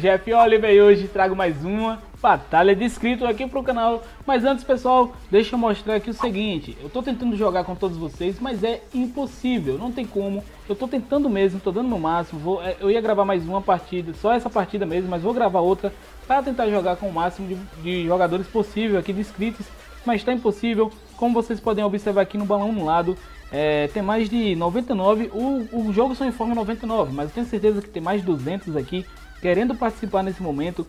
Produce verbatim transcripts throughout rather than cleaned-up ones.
Jeff Oliver, e hoje trago mais uma batalha de inscritos aqui pro canal. Mas antes, pessoal, deixa eu mostrar aqui o seguinte: eu tô tentando jogar com todos vocês, mas é impossível, não tem como. Eu tô tentando mesmo, tô dando meu máximo. Vou, eu ia gravar mais uma partida, só essa partida mesmo, mas vou gravar outra para tentar jogar com o máximo de, de jogadores possível aqui de inscritos, mas tá impossível. Como vocês podem observar aqui no balão no lado, é, tem mais de noventa e nove, o, o jogo só informa noventa e nove, mas eu tenho certeza que tem mais de duzentos aqui querendo participar nesse momento.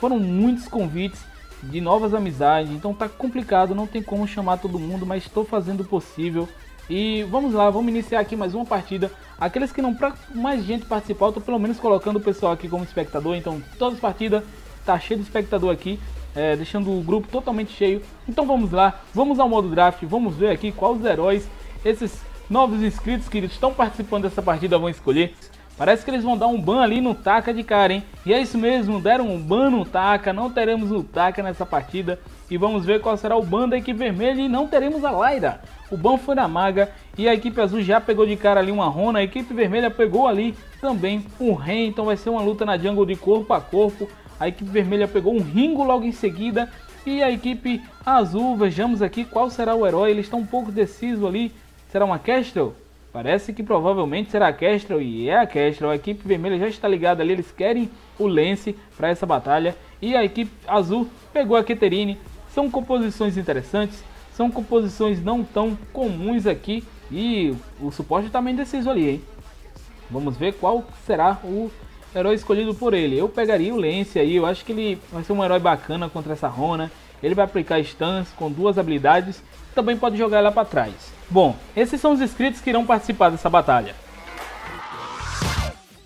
Foram muitos convites de novas amizades, então tá complicado, não tem como chamar todo mundo, mas estou fazendo o possível. E vamos lá, vamos iniciar aqui mais uma partida. Aqueles que não, pra mais gente participar, eu tô pelo menos colocando o pessoal aqui como espectador, então todas as partidas tá cheio de espectador aqui, é, deixando o grupo totalmente cheio. Então vamos lá, vamos ao modo draft, vamos ver aqui quais os heróis esses novos inscritos que estão participando dessa partida vão escolher. Parece que eles vão dar um ban ali no Taka de cara, hein? E é isso mesmo, deram um ban no Taka, não teremos o Taka nessa partida. E vamos ver qual será o ban da equipe vermelha, e não teremos a Lyra. O ban foi na maga e a equipe azul já pegou de cara ali uma Rona. A equipe vermelha pegou ali também um Ren, então vai ser uma luta na jungle de corpo a corpo. A equipe vermelha pegou um Ringo logo em seguida. E a equipe azul, vejamos aqui qual será o herói, eles estão um pouco decisos ali. Será uma Kestrel? Parece que provavelmente será a Kestrel, e é a Kestrel. A equipe vermelha já está ligada ali, eles querem o Lance para essa batalha. E a equipe azul pegou a Catherine. São composições interessantes, são composições não tão comuns aqui. E o suporte está meio indeciso ali, hein? Vamos ver qual será o herói escolhido por ele. Eu pegaria o Lance aí, eu acho que ele vai ser um herói bacana contra essa Rona. Ele vai aplicar stuns com duas habilidades, também pode jogar ela para trás. Bom, esses são os inscritos que irão participar dessa batalha.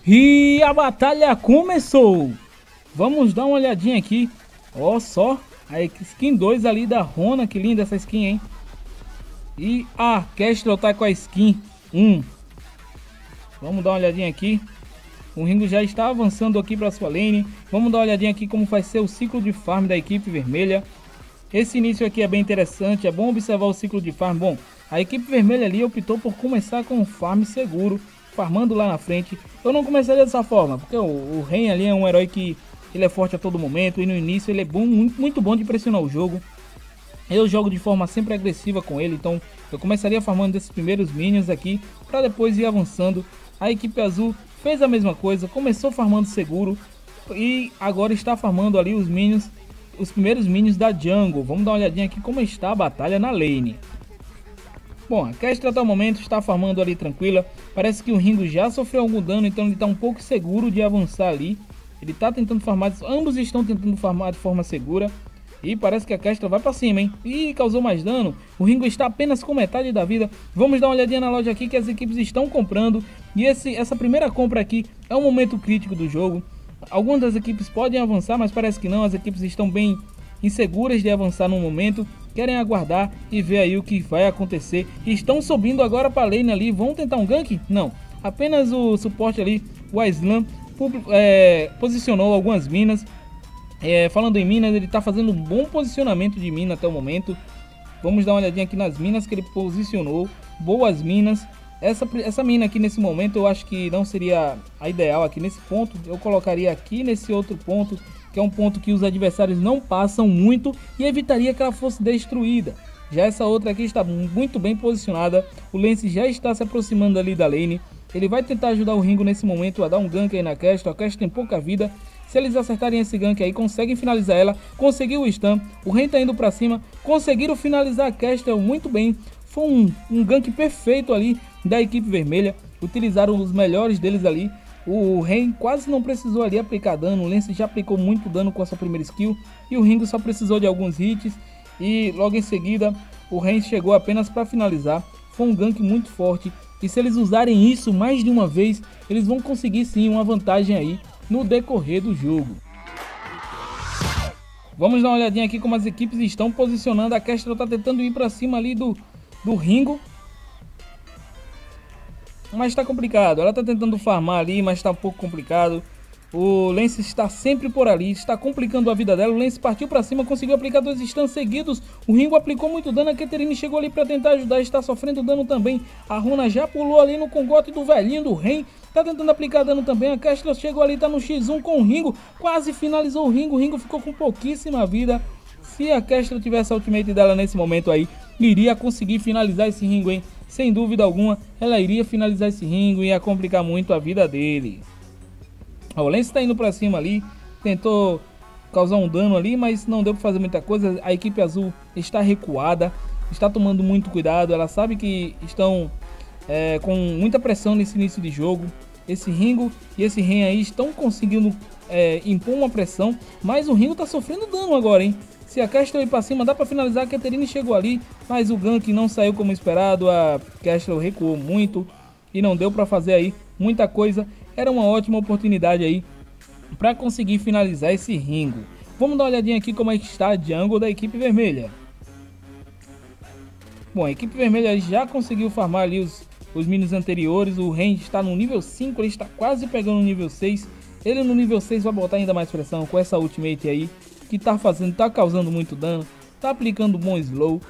E a batalha começou! Vamos dar uma olhadinha aqui. Ó só, a skin dois ali da Rona, que linda essa skin, hein? E a Kestrel tá com a skin um. Vamos dar uma olhadinha aqui. O Ringo já está avançando aqui para sua lane. Vamos dar uma olhadinha aqui como vai ser o ciclo de farm da equipe vermelha. Esse início aqui é bem interessante, é bom observar o ciclo de farm. Bom, a equipe vermelha ali optou por começar com um farm seguro, farmando lá na frente. Eu não começaria dessa forma, porque o, o Ren ali é um herói que ele é forte a todo momento, e no início ele é bom, muito, muito bom de pressionar o jogo. Eu jogo de forma sempre agressiva com ele, então eu começaria farmando desses primeiros minions aqui, para depois ir avançando. A equipe azul fez a mesma coisa, começou farmando seguro, e agora está farmando ali os minions, os primeiros minions da jungle. Vamos dar uma olhadinha aqui como está a batalha na lane. Bom, a Kestrel até o momento está farmando ali tranquila. Parece que o Ringo já sofreu algum dano, então ele está um pouco seguro de avançar ali. Ele está tentando farmar, ambos estão tentando farmar de forma segura. E parece que a Kestrel vai para cima, hein? Ih, causou mais dano. O Ringo está apenas com metade da vida. Vamos dar uma olhadinha na loja aqui que as equipes estão comprando. E esse, essa primeira compra aqui é um momento crítico do jogo. Algumas das equipes podem avançar, mas parece que não. As equipes estão bem inseguras de avançar no momento, querem aguardar e ver aí o que vai acontecer. Estão subindo agora para a lane ali, vão tentar um gank? Não, apenas o suporte ali, o Aislam, é, posicionou algumas minas. É, falando em minas, ele está fazendo um bom posicionamento de mina até o momento. Vamos dar uma olhadinha aqui nas minas que ele posicionou, boas minas. Essa, essa mina aqui nesse momento eu acho que não seria a ideal aqui nesse ponto. Eu colocaria aqui nesse outro ponto, que é um ponto que os adversários não passam muito, e evitaria que ela fosse destruída. Já essa outra aqui está muito bem posicionada. O Lance já está se aproximando ali da lane. Ele vai tentar ajudar o Ringo nesse momento a dar um gank aí na Kestrel. A Kestrel tem pouca vida. Se eles acertarem esse gank aí, conseguem finalizar ela. Conseguiu o stun. O Ren tá indo para cima. Conseguiram finalizar a Kestrel muito bem. Foi um, um gank perfeito ali da equipe vermelha, utilizaram os melhores deles ali. O Ren quase não precisou ali aplicar dano, o Lance já aplicou muito dano com a sua primeira skill, e o Ringo só precisou de alguns hits, e logo em seguida o Ren chegou apenas para finalizar. Foi um gank muito forte, e se eles usarem isso mais de uma vez, eles vão conseguir sim uma vantagem aí no decorrer do jogo. Vamos dar uma olhadinha aqui como as equipes estão posicionando. A Kestrel está tentando ir para cima ali do, do Ringo, mas tá complicado. Ela tá tentando farmar ali, mas tá um pouco complicado. O Lance está sempre por ali, está complicando a vida dela. O Lance partiu para cima, conseguiu aplicar dois stuns seguidos. O Ringo aplicou muito dano, a Catherine chegou ali para tentar ajudar, está sofrendo dano também. A Rona já pulou ali no congote do velhinho do Ren, está tentando aplicar dano também. A Kestrel chegou ali, está no xis um com o Ringo, quase finalizou o Ringo. O Ringo ficou com pouquíssima vida. Se a Kestrel tivesse a ultimate dela nesse momento aí, iria conseguir finalizar esse Ringo, hein? Sem dúvida alguma, ela iria finalizar esse Ringo e ia complicar muito a vida dele. O Lance está indo para cima ali, tentou causar um dano ali, mas não deu para fazer muita coisa. A equipe azul está recuada, está tomando muito cuidado. Ela sabe que estão é, com muita pressão nesse início de jogo. Esse Ringo e esse Ren aí estão conseguindo é, impor uma pressão, mas o Ringo está sofrendo dano agora, hein? Se a Kestrel ir para cima, dá para finalizar. A Catherine chegou ali, mas o gank não saiu como esperado. A Kestrel recuou muito e não deu para fazer aí muita coisa. Era uma ótima oportunidade aí para conseguir finalizar esse Ringo. Vamos dar uma olhadinha aqui como é que está a jungle da equipe vermelha. Bom, a equipe vermelha já conseguiu farmar ali os, os minions anteriores. O Ren está no nível cinco, ele está quase pegando o nível seis. Ele no nível seis vai botar ainda mais pressão com essa ultimate aí, que tá fazendo, tá causando muito dano, tá aplicando bom slow.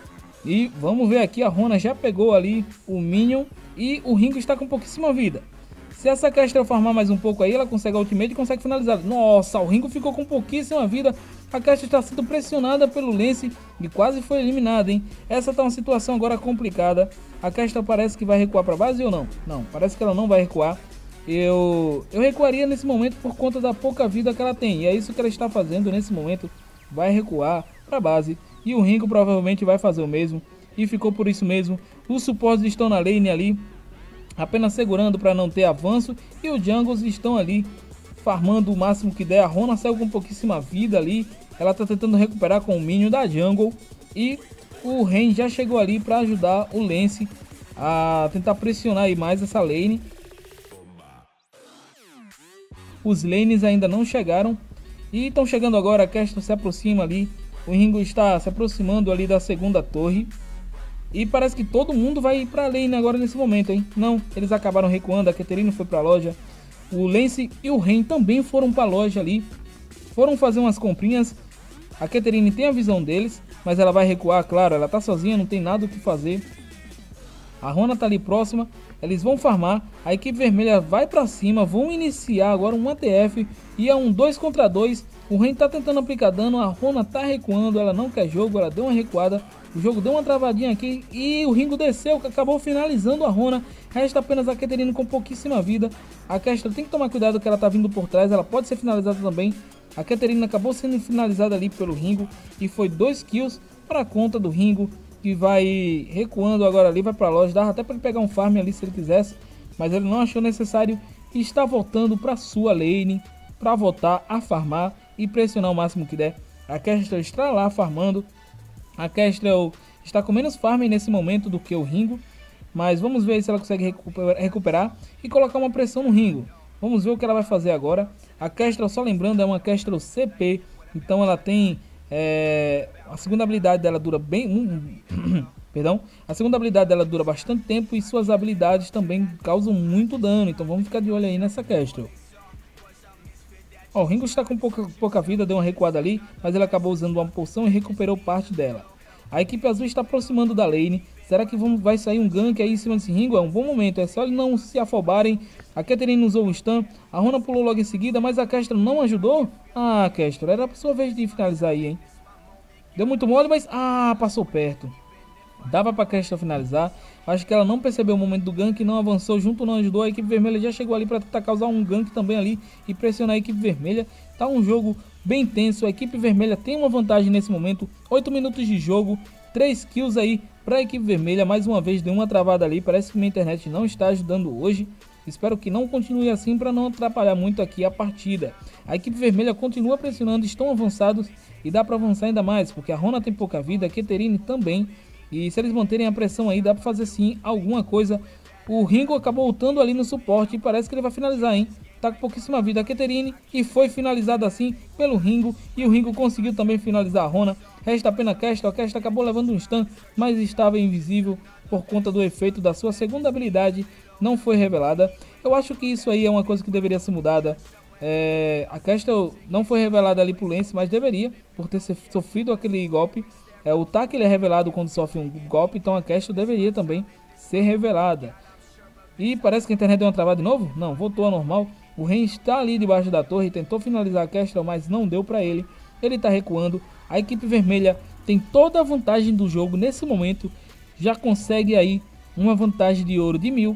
E vamos ver aqui, a Rona já pegou ali o minion e o Ringo está com pouquíssima vida. Se essa Kestrel farmar mais um pouco aí, ela consegue a ultimate e consegue finalizar. Nossa, o Ringo ficou com pouquíssima vida. A Kestrel está sendo pressionada pelo Lance e quase foi eliminada, hein? Essa tá uma situação agora complicada. A Kestrel parece que vai recuar para base ou não? Não, parece que ela não vai recuar. Eu, eu recuaria nesse momento por conta da pouca vida que ela tem. E é isso que ela está fazendo nesse momento. Vai recuar para a base. E o Ringo provavelmente vai fazer o mesmo. E ficou por isso mesmo. Os suportes estão na lane ali, apenas segurando para não ter avanço. E os jungles estão ali farmando o máximo que der. A Rona saiu com pouquíssima vida ali. Ela está tentando recuperar com o minion da jungle. E o Ren já chegou ali para ajudar o Lance a tentar pressionar aí mais essa lane. Os lanes ainda não chegaram e estão chegando agora. A Kestrel se aproxima ali, o Ringo está se aproximando ali da segunda torre e parece que todo mundo vai ir para a lane agora nesse momento, hein? Não, eles acabaram recuando, a Catherine foi para a loja, o Lance e o Ren também foram para a loja ali, foram fazer umas comprinhas. A Catherine tem a visão deles, mas ela vai recuar, claro, ela está sozinha, não tem nada o que fazer. A Rona está ali próxima, eles vão farmar, a equipe vermelha vai para cima, vão iniciar agora um A T F e é um dois contra dois, o Ren tá tentando aplicar dano, a Rona tá recuando, ela não quer jogo, ela deu uma recuada, o jogo deu uma travadinha aqui e o Ringo desceu, acabou finalizando a Rona, resta apenas a Catherine com pouquíssima vida. A Kestrel tem que tomar cuidado que ela tá vindo por trás, ela pode ser finalizada também. A Catherine acabou sendo finalizada ali pelo Ringo e foi dois kills para conta do Ringo, que vai recuando agora ali, vai para a loja, dava até para ele pegar um farm ali se ele quisesse, mas ele não achou necessário e está voltando para sua lane para voltar a farmar e pressionar o máximo que der. A Kestrel está lá farmando, a Kestrel está com menos farm nesse momento do que o Ringo, mas vamos ver se ela consegue recuperar e colocar uma pressão no Ringo. Vamos ver o que ela vai fazer agora. A Kestrel, só lembrando, é uma Kestrel C P, então ela tem... É, a segunda habilidade dela dura bem um, perdão, a segunda habilidade dela dura bastante tempo e suas habilidades também causam muito dano, então vamos ficar de olho aí nessa Kestrel. Ó, o Ringo está com pouca, pouca vida, deu uma recuada ali, mas ele acabou usando uma poção e recuperou parte dela. A equipe azul está aproximando da lane, será que vamos, vai sair um gank aí em cima desse Ringo? É um bom momento, é só eles não se afobarem. A Catherine usou o stun, a Rona pulou logo em seguida, mas a Kestrel não ajudou. Ah, Kestrel, era a sua vez de finalizar aí, hein? Deu muito mole, mas... Ah, passou perto. Dava pra Kestrel finalizar. Acho que ela não percebeu o momento do gank, não avançou junto, não ajudou. A equipe vermelha já chegou ali pra tentar causar um gank também ali e pressionar a equipe vermelha. Tá um jogo bem tenso, a equipe vermelha tem uma vantagem nesse momento. oito minutos de jogo, três kills aí pra equipe vermelha. Mais uma vez deu uma travada ali, parece que minha internet não está ajudando hoje. Espero que não continue assim para não atrapalhar muito aqui a partida. A equipe vermelha continua pressionando, estão avançados e dá para avançar ainda mais, porque a Rona tem pouca vida, a Catherine também. E se eles manterem a pressão aí, dá para fazer sim alguma coisa. O Ringo acabou ultando ali no suporte e parece que ele vai finalizar, hein? Tá com pouquíssima vida a Catherine e foi finalizada assim pelo Ringo. E o Ringo conseguiu também finalizar a Rona. Resta apenas a Kestrel, a Kestrel acabou levando um stun, mas estava invisível por conta do efeito da sua segunda habilidade. Não foi revelada. Eu acho que isso aí é uma coisa que deveria ser mudada. É, a Kestrel não foi revelada ali pro Lance, mas deveria, por ter sofrido aquele golpe. É, o Taka ele é revelado quando sofre um golpe, então a Kestrel deveria também ser revelada. E parece que a internet deu uma travada de novo? Não, voltou ao normal. O Ren está ali debaixo da torre, tentou finalizar a Kestrel, mas não deu pra ele. Ele tá recuando. A equipe vermelha tem toda a vantagem do jogo nesse momento. Já consegue aí uma vantagem de ouro de mil.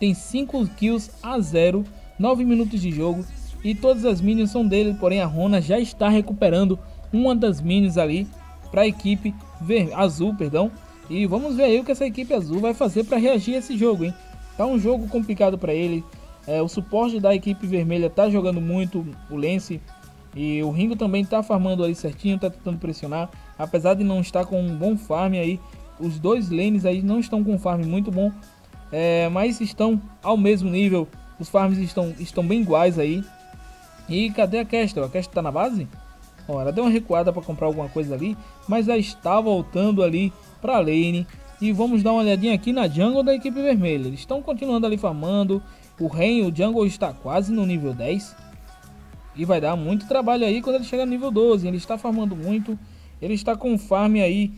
Tem cinco kills a zero. nove minutos de jogo e todas as minions são dele, porém a Rona já está recuperando uma das minions ali para a equipe ver... azul, perdão. E vamos ver aí o que essa equipe azul vai fazer para reagir a esse jogo, hein? Tá um jogo complicado para ele. É, o suporte da equipe vermelha tá jogando muito, o Lance, e o Ringo também tá farmando ali certinho, tá tentando pressionar, apesar de não estar com um bom farm aí. Os dois lanes aí não estão com um farm muito bom, é, mas estão ao mesmo nível. Os farms estão, estão bem iguais aí. E cadê a Kestrel? A Kestrel tá na base? Ó, ela deu uma recuada para comprar alguma coisa ali, mas já está voltando ali pra lane. E vamos dar uma olhadinha aqui na jungle da equipe vermelha. Eles estão continuando ali farmando. O Ren, o jungle está quase no nível dez. E vai dar muito trabalho aí quando ele chegar no nível doze. Ele está farmando muito. Ele está com um farm aí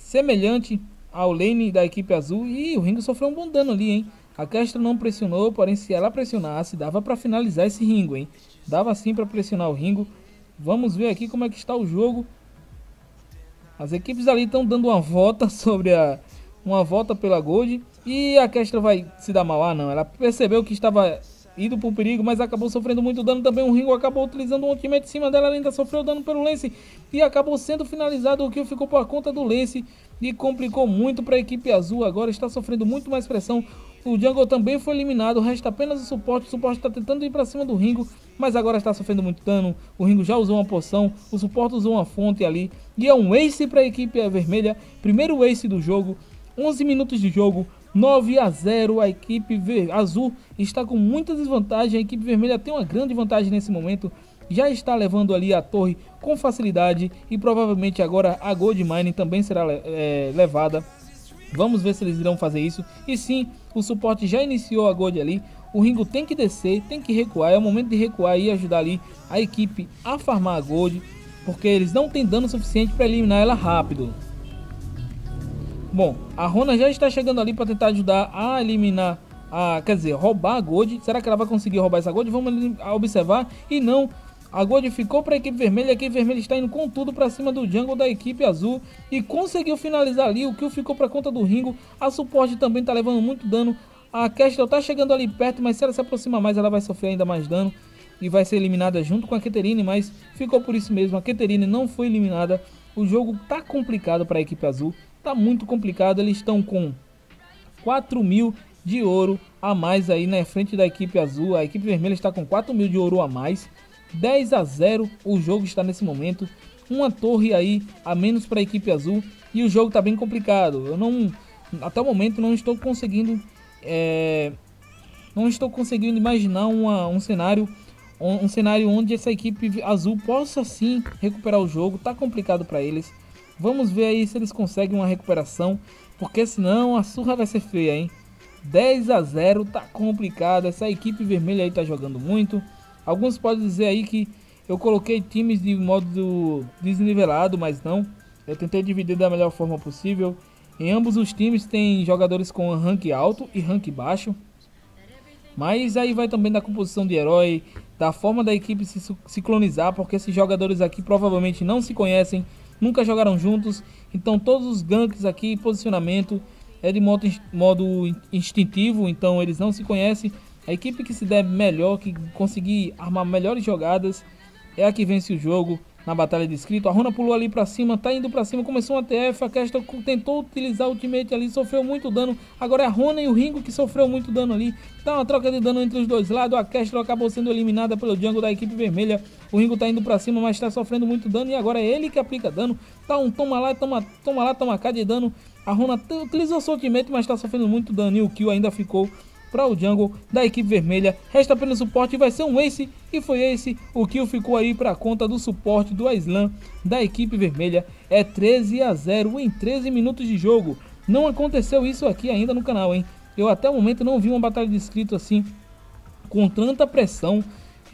semelhante ao lane da equipe azul. E o Ringo sofreu um bom dano ali, hein? A Kestrel não pressionou, porém se ela pressionasse, dava para finalizar esse Ringo, hein? Dava sim para pressionar o Ringo. Vamos ver aqui como é que está o jogo. As equipes ali estão dando uma volta sobre a... Uma volta pela Gold. E a Kestrel vai se dar mal? Ah, não. Ela percebeu que estava indo para o perigo, mas acabou sofrendo muito dano também. O Ringo acabou utilizando um ultimate em cima dela, ela ainda sofreu dano pelo Lance. E acabou sendo finalizado, o que ficou por conta do Lance. E complicou muito para a equipe azul. Agora está sofrendo muito mais pressão. O jungle também foi eliminado, resta apenas o suporte. O suporte está tentando ir para cima do Ringo, mas agora está sofrendo muito dano. O Ringo já usou uma poção, o suporte usou uma fonte ali. E é um ace para a equipe vermelha, primeiro ace do jogo. onze minutos de jogo, nove a zero. A equipe azul está com muita desvantagem. A equipe vermelha tem uma grande vantagem nesse momento. Já está levando ali a torre com facilidade. E provavelmente agora a Gold Mine também será é, levada. Vamos ver se eles irão fazer isso. E sim, o suporte já iniciou a Gold ali. O Ringo tem que descer, tem que recuar. É o momento de recuar e ajudar ali a equipe a farmar a Gold, porque eles não têm dano suficiente para eliminar ela rápido. Bom, a Rona já está chegando ali para tentar ajudar a eliminar, a, quer dizer, roubar a Gold. Será que ela vai conseguir roubar essa Gold? Vamos observar. E não. A Gold ficou para a equipe vermelha. A equipe vermelha está indo com tudo para cima do jungle da equipe azul. E conseguiu finalizar ali. O que ficou para conta do Ringo. A suporte também está levando muito dano. A Kestrel está chegando ali perto. Mas se ela se aproxima mais, ela vai sofrer ainda mais dano. E vai ser eliminada junto com a Catherine. Mas ficou por isso mesmo. A Catherine não foi eliminada. O jogo tá complicado para a equipe azul. Tá muito complicado. Eles estão com quatro mil de ouro a mais aí na frente da equipe azul. A equipe vermelha está com quatro mil de ouro a mais. dez a zero o jogo está nesse momento. Uma torre aí a menos para a equipe azul. E o jogo está bem complicado. Eu não, até o momento não estou conseguindo é, não estou conseguindo imaginar uma, um cenário um, um cenário onde essa equipe azul possa sim recuperar o jogo. Tá complicado para eles. Vamos ver aí se eles conseguem uma recuperação, porque senão a surra vai ser feia, hein? dez a zero, tá complicado. Essa equipe vermelha aí tá jogando muito. Alguns podem dizer aí que eu coloquei times de modo desnivelado, mas não. Eu tentei dividir da melhor forma possível. Em ambos os times tem jogadores com rank alto e rank baixo. Mas aí vai também da composição de herói, da forma da equipe se, se clonizar, porque esses jogadores aqui provavelmente não se conhecem, nunca jogaram juntos. Então todos os ganks aqui, posicionamento, é de modo, modo instintivo, então eles não se conhecem. A equipe que se der melhor, que conseguir armar melhores jogadas, é a que vence o jogo na batalha de escrito. A Rona pulou ali pra cima, tá indo pra cima, começou uma T F, a Kestrel tentou utilizar o ultimate ali, sofreu muito dano. Agora é a Rona e o Ringo que sofreu muito dano ali. Tá uma troca de dano entre os dois lados, a Kestrel acabou sendo eliminada pelo jungle da equipe vermelha. O Ringo tá indo pra cima, mas tá sofrendo muito dano e agora é ele que aplica dano. Tá um toma lá, toma, toma lá, toma cá de dano. A Rona utilizou seu ultimate, mas tá sofrendo muito dano e o kill ainda ficou para o jungle da equipe vermelha. Resta apenas suporte e vai ser um ace. E foi esse o kill, ficou aí para conta do suporte do Aislam da equipe vermelha. É treze a zero em treze minutos de jogo. Não aconteceu isso aqui ainda no canal, hein? Eu até o momento não vi uma batalha de inscrito assim, com tanta pressão.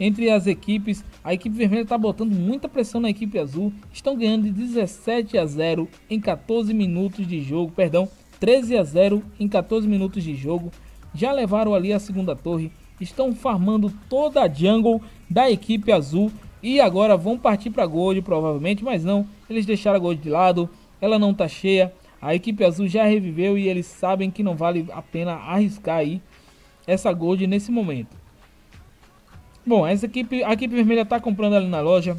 entre as equipes. A equipe vermelha está botando muita pressão na equipe azul. Estão ganhando de dezessete a zero em catorze minutos de jogo. Perdão, treze a zero em catorze minutos de jogo. Já levaram ali a segunda torre. Estão farmando toda a jungle da equipe azul. E agora vão partir para Gold provavelmente, mas não. Eles deixaram a Gold de lado. Ela não está cheia. A equipe azul já reviveu e eles sabem que não vale a pena arriscar aí essa Gold nesse momento. Bom, essa equipe, a equipe vermelha está comprando ali na loja.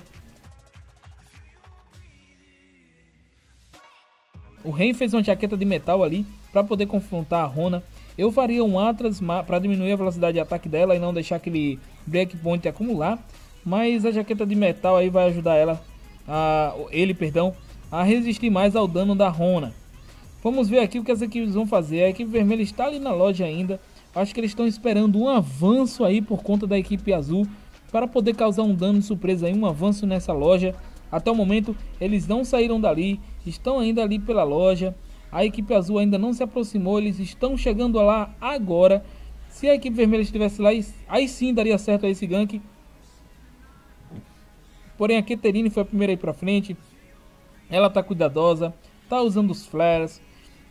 O Ren fez uma jaqueta de metal ali para poder confrontar a Rona. Eu faria um Atlas para diminuir a velocidade de ataque dela e não deixar aquele breakpoint acumular. Mas a jaqueta de metal aí vai ajudar ela, a, ele, perdão, a resistir mais ao dano da Rona. Vamos ver aqui o que as equipes vão fazer. A equipe vermelha está ali na loja ainda. Acho que eles estão esperando um avanço aí por conta da equipe azul para poder causar um dano de surpresa aí, um avanço nessa loja. Até o momento eles não saíram dali, estão ainda ali pela loja. A equipe azul ainda não se aproximou, eles estão chegando lá agora. Se a equipe vermelha estivesse lá, aí sim daria certo esse gank. Porém a Catherine foi a primeira aí pra frente. Ela tá cuidadosa, tá usando os flares.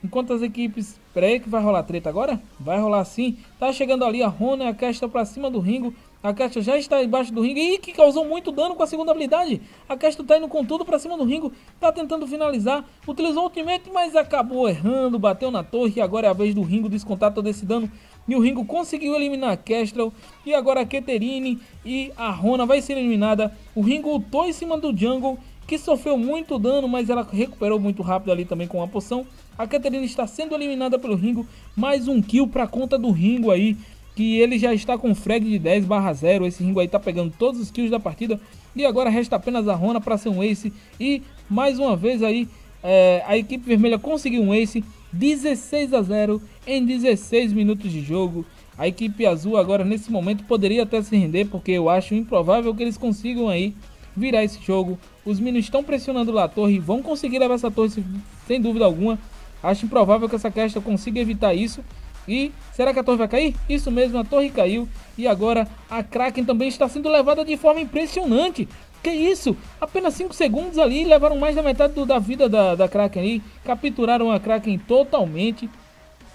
Enquanto as equipes... Pera aí que vai rolar treta agora? Vai rolar sim. Tá chegando ali a Rona e a Kestrel pra cima do Ringo. A Kestrel já está embaixo do Ringo. Ih, que causou muito dano com a segunda habilidade. A Kestrel tá indo com tudo pra cima do Ringo. Tá tentando finalizar. Utilizou o ultimate, mas acabou errando. Bateu na torre e agora é a vez do Ringo descontar todo esse dano. E o Ringo conseguiu eliminar a Kestrel. E agora a Catherine e a Rona vai ser eliminada. O Ringo ultou em cima do jungle, que sofreu muito dano, mas ela recuperou muito rápido ali também com a poção. A Catherine está sendo eliminada pelo Ringo. Mais um kill para conta do Ringo aí, que ele já está com frag de dez barra zero. Esse Ringo aí está pegando todos os kills da partida. E agora resta apenas a Rona para ser um ace. E mais uma vez aí, é, a equipe vermelha conseguiu um ace. dezesseis a zero em dezesseis minutos de jogo. A equipe azul agora nesse momento poderia até se render, porque eu acho improvável que eles consigam aí virar esse jogo. Os minions estão pressionando lá a torre e vão conseguir levar essa torre sem dúvida alguma. Acho improvável que essa Kestrel consiga evitar isso. E será que a torre vai cair? Isso mesmo, a torre caiu. E agora a Kraken também está sendo levada de forma impressionante. Que isso? Apenas cinco segundos ali, levaram mais da metade do, da vida da, da Kraken aí. Capturaram a Kraken totalmente.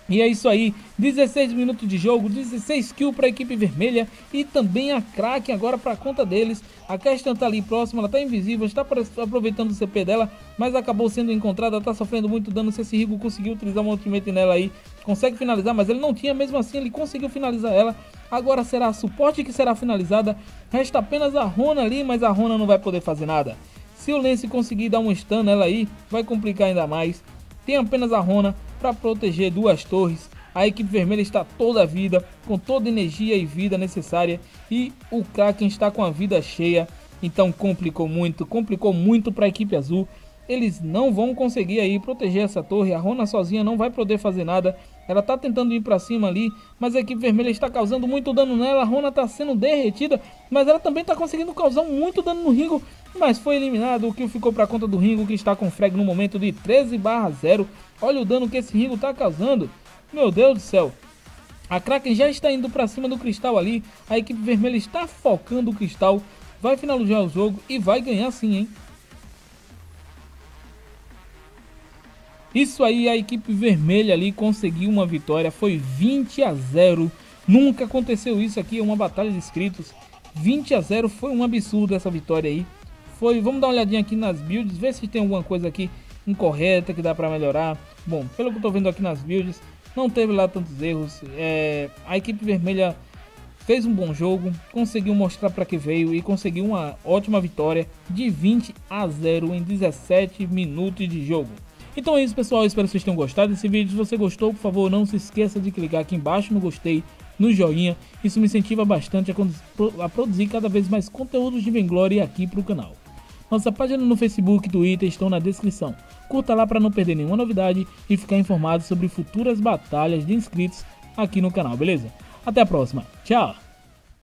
E é isso aí, dezesseis minutos de jogo, dezesseis kills para a equipe vermelha e também a Kraken agora para a conta deles. A Kestrel está ali próxima, ela está invisível, está aproveitando o C P dela, mas acabou sendo encontrada, está sofrendo muito dano. Se esse Ringo conseguiu utilizar um ultimate nela aí, consegue finalizar, mas ele não tinha, mesmo assim ele conseguiu finalizar ela. Agora será a suporte que será finalizada, resta apenas a Rona ali, mas a Rona não vai poder fazer nada. Se o Lance conseguir dar um stun nela aí, vai complicar ainda mais. Tem apenas a Rona para proteger duas torres. A equipe vermelha está toda a vida, com toda a energia e vida necessária, e o Kraken está com a vida cheia. Então complicou muito, complicou muito para a equipe azul. Eles não vão conseguir aí proteger essa torre. A Rona sozinha não vai poder fazer nada. Ela está tentando ir para cima ali, mas a equipe vermelha está causando muito dano nela. A Rona está sendo derretida, mas ela também está conseguindo causar muito dano no Ringo, mas foi eliminado. O que ficou para conta do Ringo, que está com frag no momento de treze barra zero. Olha o dano que esse Ringo está causando. Meu Deus do céu. A Kraken já está indo para cima do cristal ali. A equipe vermelha está focando o cristal. Vai finalizar o jogo e vai ganhar sim, hein? Isso aí, a equipe vermelha ali conseguiu uma vitória, foi vinte a zero, nunca aconteceu isso aqui, é uma batalha de inscritos, vinte a zero, foi um absurdo essa vitória aí. Foi, vamos dar uma olhadinha aqui nas builds, ver se tem alguma coisa aqui incorreta que dá pra melhorar. Bom, pelo que eu tô vendo aqui nas builds, não teve lá tantos erros, é, a equipe vermelha fez um bom jogo, conseguiu mostrar para que veio e conseguiu uma ótima vitória de vinte a zero em dezessete minutos de jogo. Então é isso, pessoal, eu espero que vocês tenham gostado desse vídeo. Se você gostou, por favor, não se esqueça de clicar aqui embaixo no gostei, no joinha. Isso me incentiva bastante a, a produzir cada vez mais conteúdos de Vainglory aqui para o canal. Nossa página no Facebook e Twitter estão na descrição. Curta lá para não perder nenhuma novidade e ficar informado sobre futuras batalhas de inscritos aqui no canal, beleza? Até a próxima, tchau!